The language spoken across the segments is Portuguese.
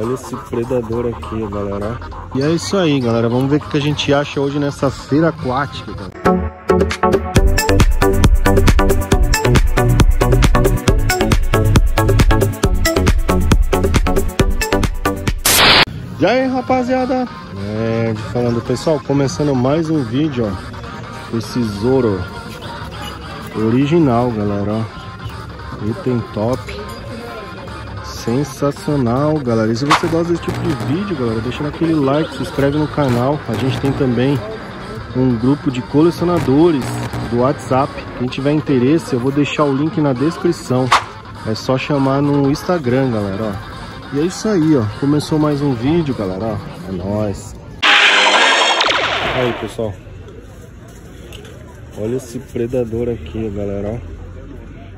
Olha esse predador aqui, galera. E é isso aí, galera. Vamos ver o que a gente acha hoje nessa feira aquática, galera. E aí, rapaziada, de falando, pessoal, começando mais um vídeo, ó, esse Zoro original, galera, ó, item top, sensacional, galera. E se você gosta desse tipo de vídeo, galera, deixa aquele like, se inscreve no canal. A gente tem também um grupo de colecionadores do WhatsApp, quem tiver interesse, eu vou deixar o link na descrição, é só chamar no Instagram, galera, ó. E é isso aí, ó. Começou mais um vídeo, galera. É nóis. Aí, pessoal. Olha esse predador aqui, galera.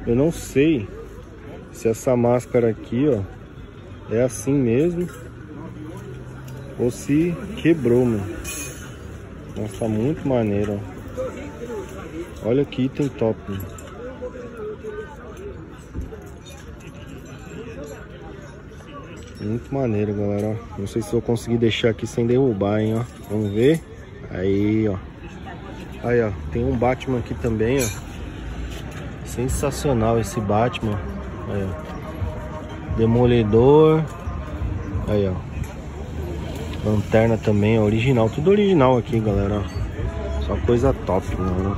Eu não sei se essa máscara aqui, ó, é assim mesmo ou se quebrou, mano. Nossa, muito maneiro, ó. Olha que item top, mano. Muito maneiro, galera, ó. Não sei se eu consegui deixar aqui sem derrubar, hein, ó. Vamos ver. Aí, ó. Aí, ó. Tem um Batman aqui também, ó. Sensacional esse Batman. Aí, ó. Demoledor. Aí, ó. Lanterna também, ó. Original. Tudo original aqui, galera, ó. Só coisa top, galera.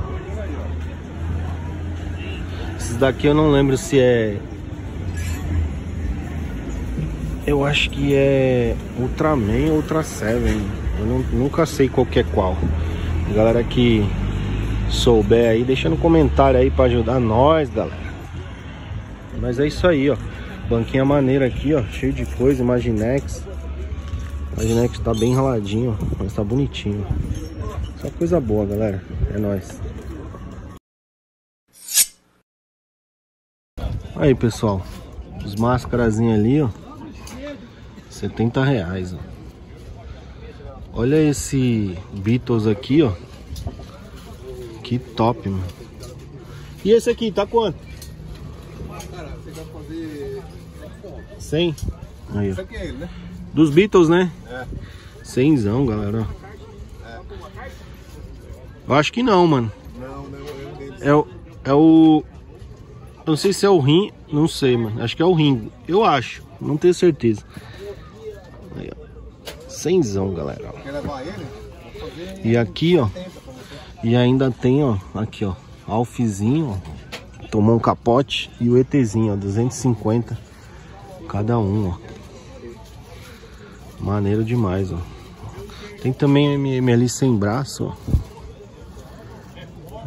Esses daqui eu não lembro se é... Eu acho que é Ultra Man ou Ultra Seven. Eu nunca sei qual que é qual. Galera que souber aí, deixa no comentário aí pra ajudar nós, galera. Mas é isso aí, ó. Banquinha maneira aqui, ó. Cheio de coisa, Imaginext. Imaginext tá bem raladinho, ó. Mas tá bonitinho. Só coisa boa, galera. É nóis. Aí, pessoal. Os máscarazinhos ali, ó. R$70, ó. Olha esse Beatles aqui, ó. Que top, mano. E esse aqui, tá quanto? Cara, você vai fazer 100? Aí, ó. Isso aqui é ele, né? Dos Beatles, né? É. 100zão, galera. É. Eu acho que não, mano. Não, não. É o... Eu não sei se é o rim. Não sei, mano. Acho que é o rim. Eu acho. Não tenho certeza. Aí, ó. Cenzão, galera. E aqui, ó. E ainda tem, ó. Aqui, ó. Alfezinho, ó. Tomou um capote. E o ETzinho, ó. 250 cada um, ó. Maneiro demais, ó. Tem também o MM ali sem braço, ó.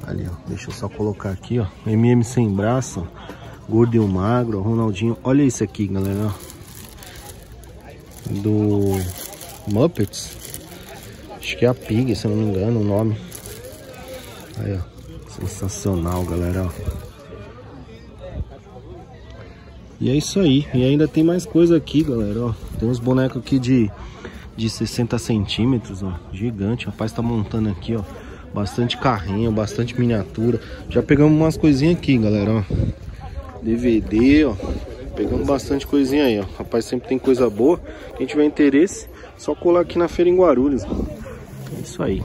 Ali, ó. Deixa eu só colocar aqui, ó. MM sem braço, ó. Gordo e o magro, ó. Ronaldinho. Olha isso aqui, galera, ó. Do Muppets. Acho que é a Pig, se eu não me engano o nome. Aí, ó. Sensacional, galera, ó. E é isso aí. E ainda tem mais coisa aqui, galera, ó. Tem uns bonecos aqui de 60 centímetros, ó. Gigante. O rapaz tá montando aqui, ó. Bastante carrinho, bastante miniatura. Já pegamos umas coisinhas aqui, galera, ó. DVD, ó. Pegando bastante coisinha aí, ó. Rapaz, sempre tem coisa boa. Quem tiver interesse, só colar aqui na feira em Guarulhos. É isso aí.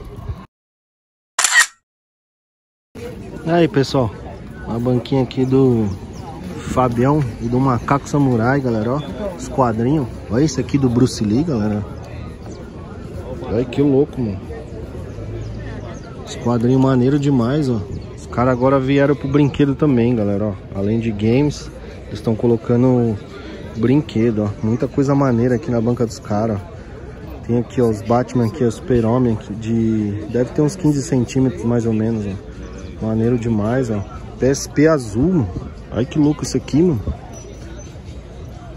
Aí, pessoal. Uma banquinha aqui do Fabião e do Macaco Samurai, galera, ó. Os quadrinhos. Olha esse aqui do Bruce Lee, galera. Olha que louco, mano. Os quadrinhos maneiro demais, ó. Os caras agora vieram pro brinquedo também, galera, ó. Além de games... Eles estão colocando brinquedo, ó. Muita coisa maneira aqui na banca dos caras. Tem aqui, ó, os Batman aqui, o Super Homem aqui de... Deve ter uns 15 centímetros, mais ou menos, ó. Maneiro demais, ó. PSP azul, mano. Ai, que louco isso aqui, mano.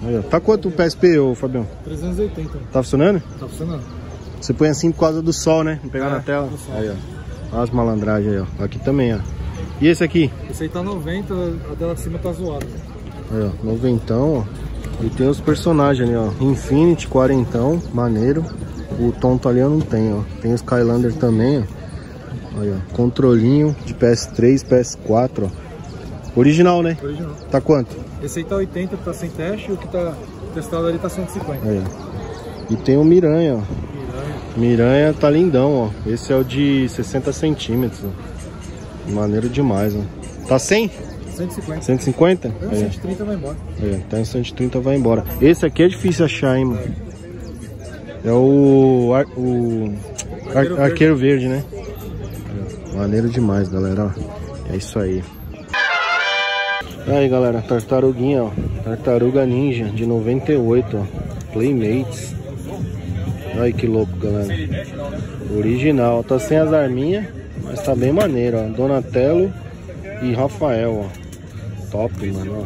Aí, ó. Tá quanto o PSP, ô, Fabião? 380. Tá funcionando? Tá funcionando. Você põe assim por causa do sol, né? Não pegar na tela. Aí, ó. Olha as malandragens aí, ó. Aqui também, ó. E esse aqui? Esse aí tá 90, a dela de cima tá zoada, né? Aí, ó, noventão, ó. E tem os personagens ali, ó. Infinity, quarentão, maneiro. O tonto ali eu não tenho, ó. Tem o Skylander também, ó. Aí, ó. Controlinho de PS3, PS4, ó. Original, né? Original. Tá quanto? Esse aí tá 80, tá sem teste. O que tá testado ali tá 150. É. E tem o Miranha, ó. Miranha tá lindão, ó. Esse é o de 60 centímetros, ó. Maneiro demais, ó. Tá 100? 150. 150? Tem um 130, vai embora. É, tá em 130, vai embora. Esse aqui é difícil achar, hein, mano. É o Arqueiro Verde, né? É. Maneiro demais, galera, ó. É isso aí. Aí, galera, tartaruguinha, ó. Tartaruga Ninja, de 98, ó. Playmates. Olha que louco, galera. Original. Tá sem as arminhas, mas tá bem maneiro, ó. Donatello e Rafael, ó. Top, mano, ó.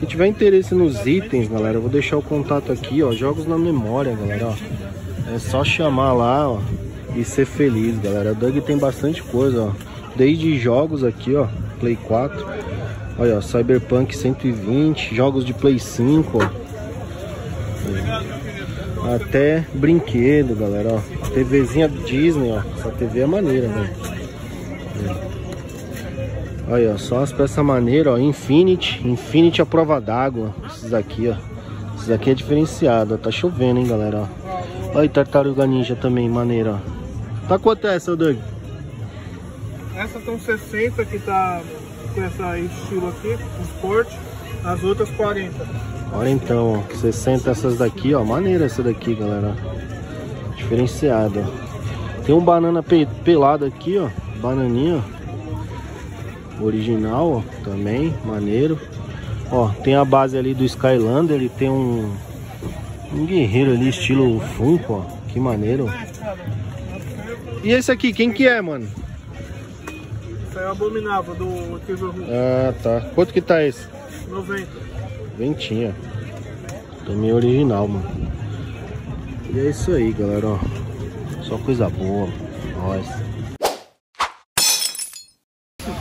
Se tiver interesse nos itens, galera, eu vou deixar o contato aqui, ó. Jogos na memória, galera, ó. É só chamar lá, ó. E ser feliz, galera. O Doug tem bastante coisa, ó. Desde jogos aqui, ó. Play 4. Olha, ó, Cyberpunk 120, jogos de Play 5, ó. Até brinquedo, galera, ó. TVzinha Disney, ó. Essa TV é maneira, velho. Olha, ó, só as peças maneiras, ó. Infinity, Infinity à prova d'água. Esses aqui, ó. Esses aqui é diferenciado, ó. Tá chovendo, hein, galera, ó. Olha, Tartaruga Ninja também, maneira, ó. Tá quanto é essa, Doug? Essa tão 60 que tá... com esse estilo aqui, esporte, as outras 40. Olha então, ó, 60 essas daqui, ó, maneira essa daqui, galera, diferenciada. Tem um banana pelado aqui, ó, bananinha, original, ó, também, maneiro. Ó, tem a base ali do Skylander, ele tem um guerreiro ali, estilo Funko, ó, que maneiro. E esse aqui, quem que é, mano? É o Abominável do Arqueiro Verde. Ah, tá. Quanto que tá esse? 90. Ventinha. Também original, mano. E é isso aí, galera, ó. Só coisa boa. Nós.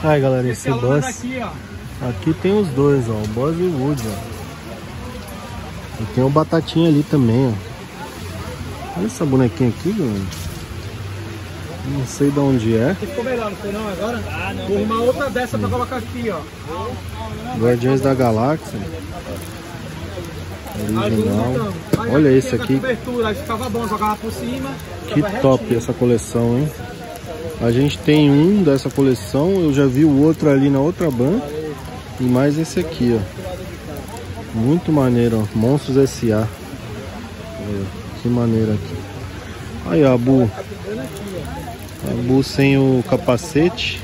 Aí, galera, esse Buzz. Aqui tem os dois, ó. O Buzz e o Woody, ó. E tem o Batatinha ali também, ó. Olha essa bonequinha aqui, galera. Não sei de onde é. Ficou melhor, não foi não agora? Ah, não. Tem uma outra dessa pra colocar aqui, ó. Guardiões da Galáxia. Original. Olha esse aqui. Ficava bom, jogava por cima. Que top essa coleção, hein? A gente tem um dessa coleção. Eu já vi o outro ali na outra banca. E mais esse aqui, ó. Muito maneiro, ó. Monstros S.A. Que maneiro aqui. Aí, ó, Bu. A Bu sem o capacete.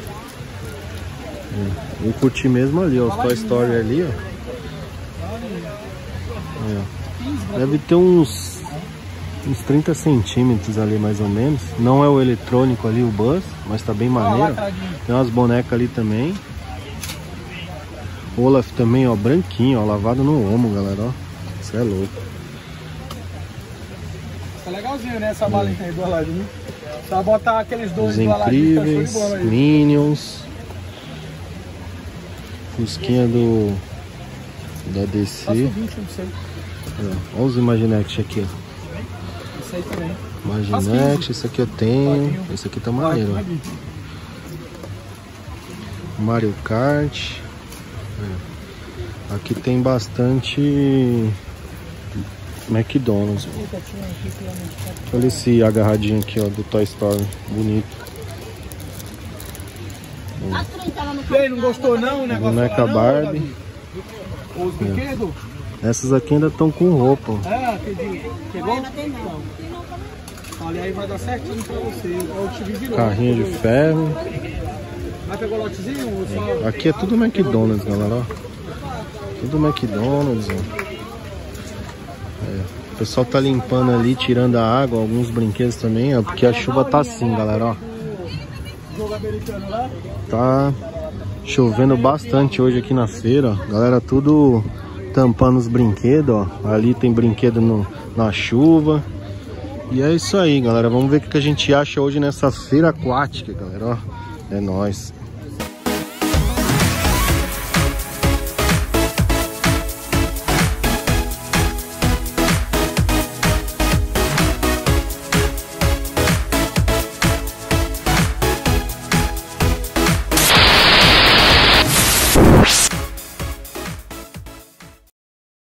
Eu curti mesmo ali, ó. O Toy Story ali, ó. É, ó. Deve ter uns 30 centímetros ali, mais ou menos. Não é o eletrônico ali, o Buzz, mas tá bem maneiro. Tem umas bonecas ali também. Olaf também, ó. Branquinho, ó. Lavado no omo, galera, ó. Isso é louco. Tá legalzinho, né? Essa balinha aí do Aladdin. Só botar aqueles dois do Aladdin. Incríveis, tá bola aí. Minions. Fusquinha do... da DC. Olha os Imaginext aqui, ó. Esse aí também. Imaginext, esse aqui eu tenho. Esse aqui tá maneiro, ó. Mario Kart. Aqui tem bastante... McDonald's. Olha esse agarradinho aqui, ó, do Toy Story. Bonito. Ei, não gostou não o negócio? Boneca Barbie. Os brinquedos? Essas aqui ainda estão com roupa. Ah, pegou? Olha aí, vai dar certinho pra você. Carrinho de ferro. Vai pegar o lotezinho? Aqui é tudo McDonald's, galera, ó. Tudo McDonald's, ó. O pessoal tá limpando ali, tirando a água, alguns brinquedos também, ó, porque a chuva tá assim, galera, ó. Tá chovendo bastante hoje aqui na feira, ó. Galera, tudo tampando os brinquedos, ó. Ali tem brinquedo na chuva. E é isso aí, galera. Vamos ver o que a gente acha hoje nessa feira aquática, galera, ó. É nóis.